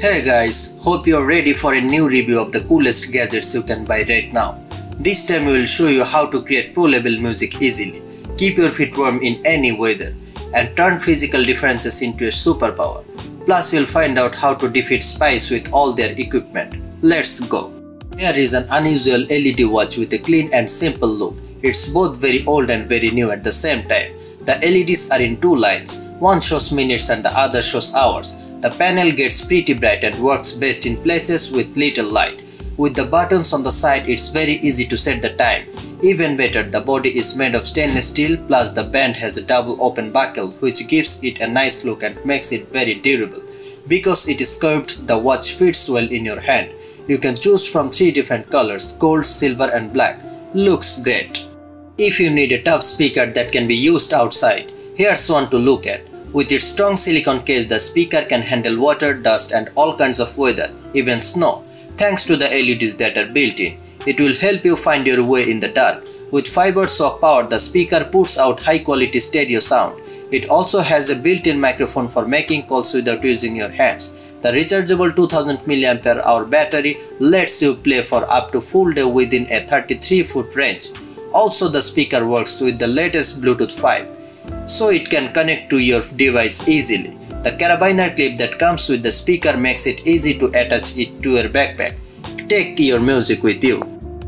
Hey guys, hope you're ready for a new review of the coolest gadgets you can buy right now. This time we will show you how to create pro-level music easily, keep your feet warm in any weather, and turn physical differences into a superpower. Plus you'll find out how to defeat spies with all their equipment. Let's go! Here is an unusual LED watch with a clean and simple look. It's both very old and very new at the same time. The LEDs are in two lines, one shows minutes and the other shows hours. The panel gets pretty bright and works best in places with little light. With the buttons on the side, it's very easy to set the time. Even better, the body is made of stainless steel, plus the band has a double open buckle which gives it a nice look and makes it very durable. Because it is curved, the watch fits well in your hand. You can choose from 3 different colors, gold, silver and black. Looks great. If you need a tough speaker that can be used outside, here's one to look at. With its strong silicone case, the speaker can handle water, dust and all kinds of weather, even snow. Thanks to the LEDs that are built in, it will help you find your way in the dark. With 5 watts of power, the speaker puts out high-quality stereo sound. It also has a built-in microphone for making calls without using your hands. The rechargeable 2000 mAh battery lets you play for up to full day within a 33-foot range. Also, the speaker works with the latest Bluetooth 5, so it can connect to your device easily. The carabiner clip that comes with the speaker makes it easy to attach it to your backpack. Take your music with you.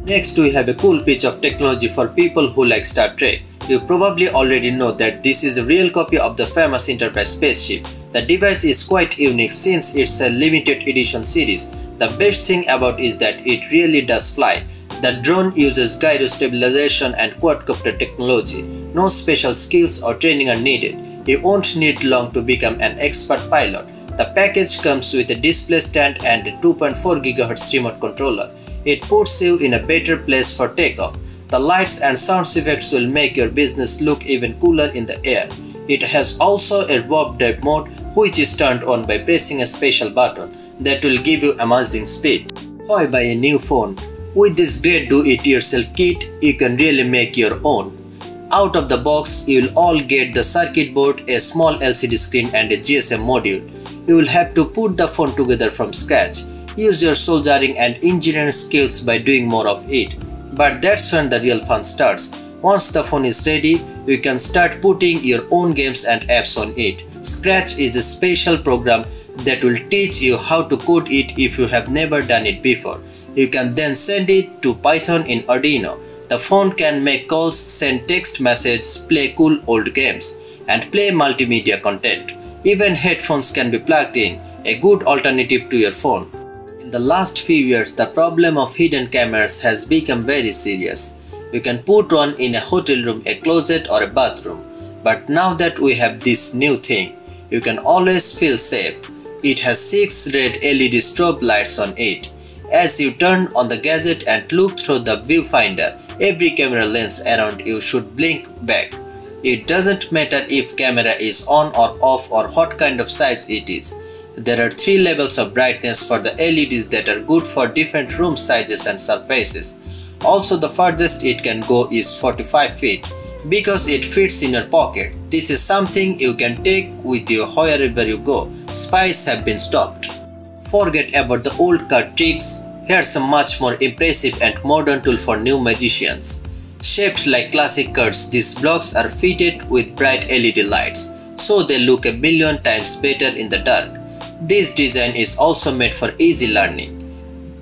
Next, we have a cool piece of technology for people who like Star Trek. You probably already know that this is a real copy of the famous Enterprise spaceship. The device is quite unique since it's a limited edition series. The best thing about it is that it really does fly. The drone uses gyro stabilization and quadcopter technology. No special skills or training are needed. You won't need long to become an expert pilot. The package comes with a display stand and a 2.4 GHz remote controller. It puts you in a better place for takeoff. The lights and sound effects will make your business look even cooler in the air. It has also a warp drive mode, which is turned on by pressing a special button that will give you amazing speed. Why buy a new phone? With this great do-it-yourself kit, you can really make your own. Out of the box, you'll all get the circuit board, a small LCD screen and a GSM module. You will have to put the phone together from scratch. Use your soldering and engineering skills by doing more of it. But that's when the real fun starts. Once the phone is ready, you can start putting your own games and apps on it. Scratch is a special program that will teach you how to code it if you have never done it before. You can then send it to Python in Arduino. The phone can make calls, send text messages, play cool old games, and play multimedia content. Even headphones can be plugged in, a good alternative to your phone. In the last few years, the problem of hidden cameras has become very serious. You can put one in a hotel room, a closet or a bathroom. But now that we have this new thing, you can always feel safe. It has 6 red LED strobe lights on it. As you turn on the gadget and look through the viewfinder, every camera lens around you should blink back. It doesn't matter if camera is on or off or what kind of size it is. There are 3 levels of brightness for the LEDs that are good for different room sizes and surfaces. Also, the furthest it can go is 45 feet. Because it fits in your pocket, this is something you can take with you wherever you go. Spies have been stopped. Forget about the old card tricks. Here's a much more impressive and modern tool for new magicians. Shaped like classic cards, these blocks are fitted with bright LED lights, so they look a million times better in the dark. This design is also made for easy learning.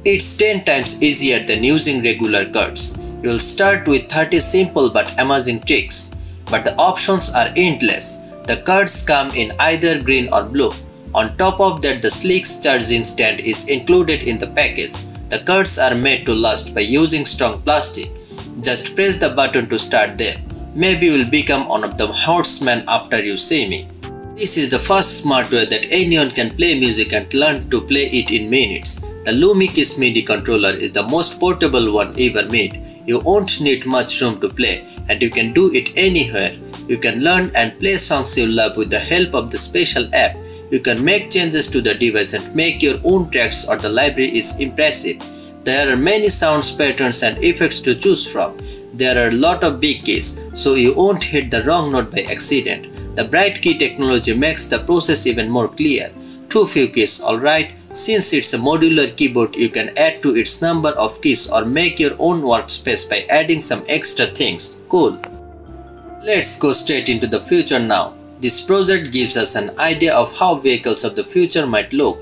It's 10 times easier than using regular cards. You'll start with 30 simple but amazing tricks, but the options are endless. The cards come in either green or blue. On top of that, the sleek charging stand is included in the package. The cards are made to last by using strong plastic. Just press the button to start them. Maybe you'll become one of the horsemen after you see me. This is the first smart way that anyone can play music and learn to play it in minutes. The Lumi Keys MIDI controller is the most portable one ever made. You won't need much room to play, and you can do it anywhere. You can learn and play songs you love with the help of the special app. You can make changes to the device and make your own tracks, or the library is impressive. There are many sounds, patterns and effects to choose from. There are a lot of big keys, so you won't hit the wrong note by accident. The bright key technology makes the process even more clear. Too few keys, alright. Since it's a modular keyboard, you can add to its number of keys or make your own workspace by adding some extra things. Cool. Let's go straight into the future now. This project gives us an idea of how vehicles of the future might look.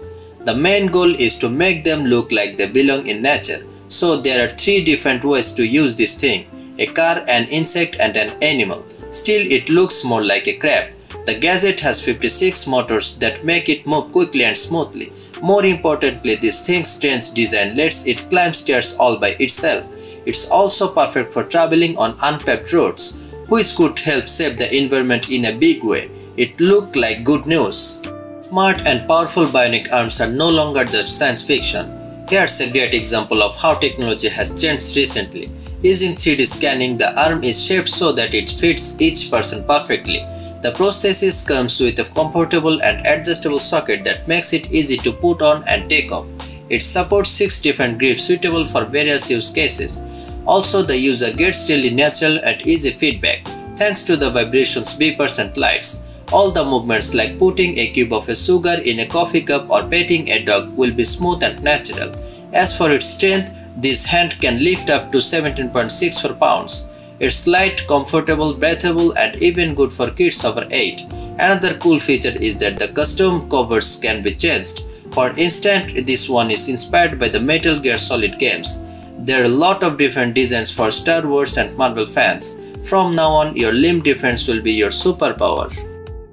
The main goal is to make them look like they belong in nature. So there are three different ways to use this thing: a car, an insect and an animal. Still, it looks more like a crab. The gadget has 56 motors that make it move quickly and smoothly. More importantly, this thing's strange design lets it climb stairs all by itself. It's also perfect for traveling on unpaved roads, which could help save the environment in a big way. It looked like good news. Smart and powerful bionic arms are no longer just science fiction. Here's a great example of how technology has changed recently. Using 3D scanning, the arm is shaped so that it fits each person perfectly. The prosthesis comes with a comfortable and adjustable socket that makes it easy to put on and take off. It supports 6 different grips suitable for various use cases. Also, the user gets really natural and easy feedback, thanks to the vibrations, beepers and lights. All the movements, like putting a cube of a sugar in a coffee cup or petting a dog, will be smooth and natural. As for its strength, this hand can lift up to 17.64 pounds. It's light, comfortable, breathable and even good for kids over 8. Another cool feature is that the custom covers can be changed. For instance, this one is inspired by the Metal Gear Solid games. There are a lot of different designs for Star Wars and Marvel fans. From now on, your limb defense will be your superpower.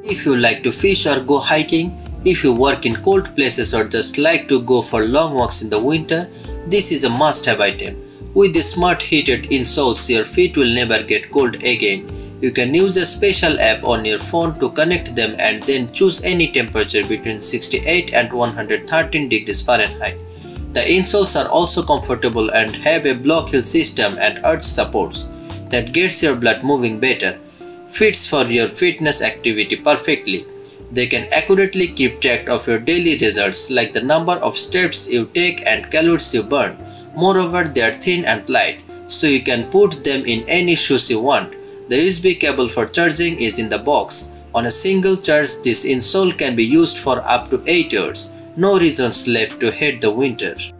If you like to fish or go hiking, if you work in cold places or just like to go for long walks in the winter, this is a must-have item. With the smart heated insoles, your feet will never get cold again. You can use a special app on your phone to connect them and then choose any temperature between 68 and 113 degrees Fahrenheit. The insoles are also comfortable and have a block heel system and arch supports that gets your blood moving better. Fits for your fitness activity perfectly. They can accurately keep track of your daily results, like the number of steps you take and calories you burn. Moreover, they are thin and light, so you can put them in any shoes you want. The USB cable for charging is in the box. On a single charge, this insole can be used for up to 8 hours. No reasons left to hate the winter.